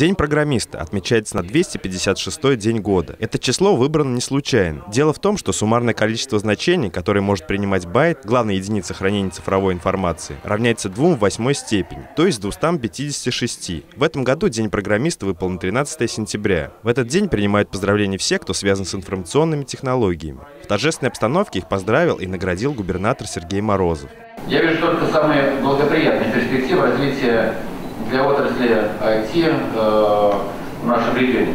День программиста отмечается на 256-й день года. Это число выбрано не случайно. Дело в том, что суммарное количество значений, которые может принимать байт, главная единица хранения цифровой информации, равняется 2 в 8 степени, то есть 256. В этом году День программиста выпал на 13 сентября. В этот день принимают поздравления все, кто связан с информационными технологиями. В торжественной обстановке их поздравил и наградил губернатор Сергей Морозов. Я вижу только самые благоприятные перспективы развития для отрасли IT в нашем регионе.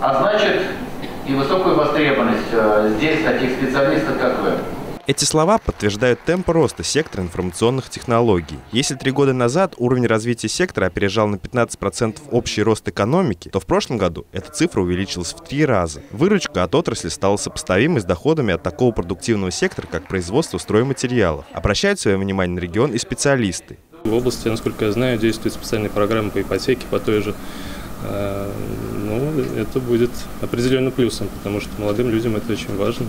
А значит, и высокую востребованность здесь таких специалистов, как вы. Эти слова подтверждают темп роста сектора информационных технологий. Если 3 года назад уровень развития сектора опережал на 15% общий рост экономики, то в прошлом году эта цифра увеличилась в 3 раза. Выручка от отрасли стала сопоставимой с доходами от такого продуктивного сектора, как производство стройматериалов. Обращают свое внимание на регион и специалисты. В области, насколько я знаю, действует специальная программа по ипотеке, по той же. Ну, это будет определенно плюсом, потому что молодым людям это очень важно.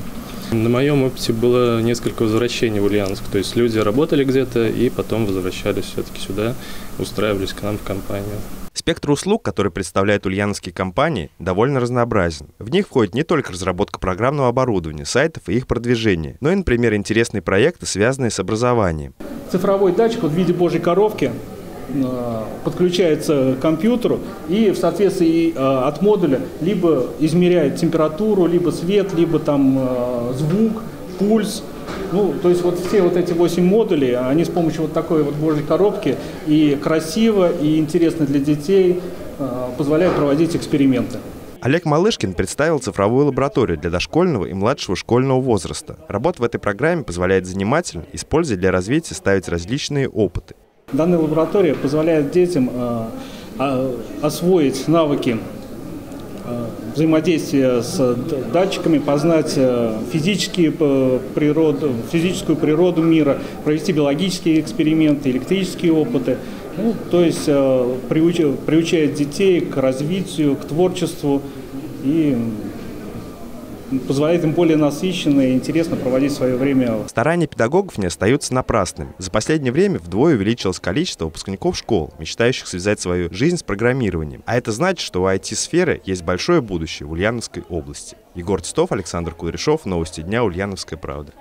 На моем опыте было несколько возвращений в Ульяновск, то есть люди работали где-то и потом возвращались все-таки сюда, устраивались к нам в компанию. Спектр услуг, который представляют ульяновские компании, довольно разнообразен. В них входит не только разработка программного оборудования, сайтов и их продвижение, но и, например, интересные проекты, связанные с образованием. Цифровой датчик в виде божьей коровки подключается к компьютеру и в соответствии от модуля либо измеряет температуру, либо свет, либо там звук, пульс. Ну, то есть вот все вот эти 8 модулей, они с помощью вот такой вот божьей коробки и красиво, и интересно для детей позволяют проводить эксперименты. Олег Малышкин представил цифровую лабораторию для дошкольного и младшего школьного возраста. Работа в этой программе позволяет занимателям, используя для развития, ставить различные опыты. Данная лаборатория позволяет детям освоить навыки взаимодействия с датчиками, познать физическую природу мира, провести биологические эксперименты, электрические опыты. Ну, то есть приучает детей к развитию, к творчеству и позволяет им более насыщенно и интересно проводить свое время. Старания педагогов не остаются напрасными. За последнее время вдвое увеличилось количество выпускников школ, мечтающих связать свою жизнь с программированием. А это значит, что у IT-сферы есть большое будущее в Ульяновской области. Егор Цветов, Александр Курешов, новости дня, Ульяновская правда.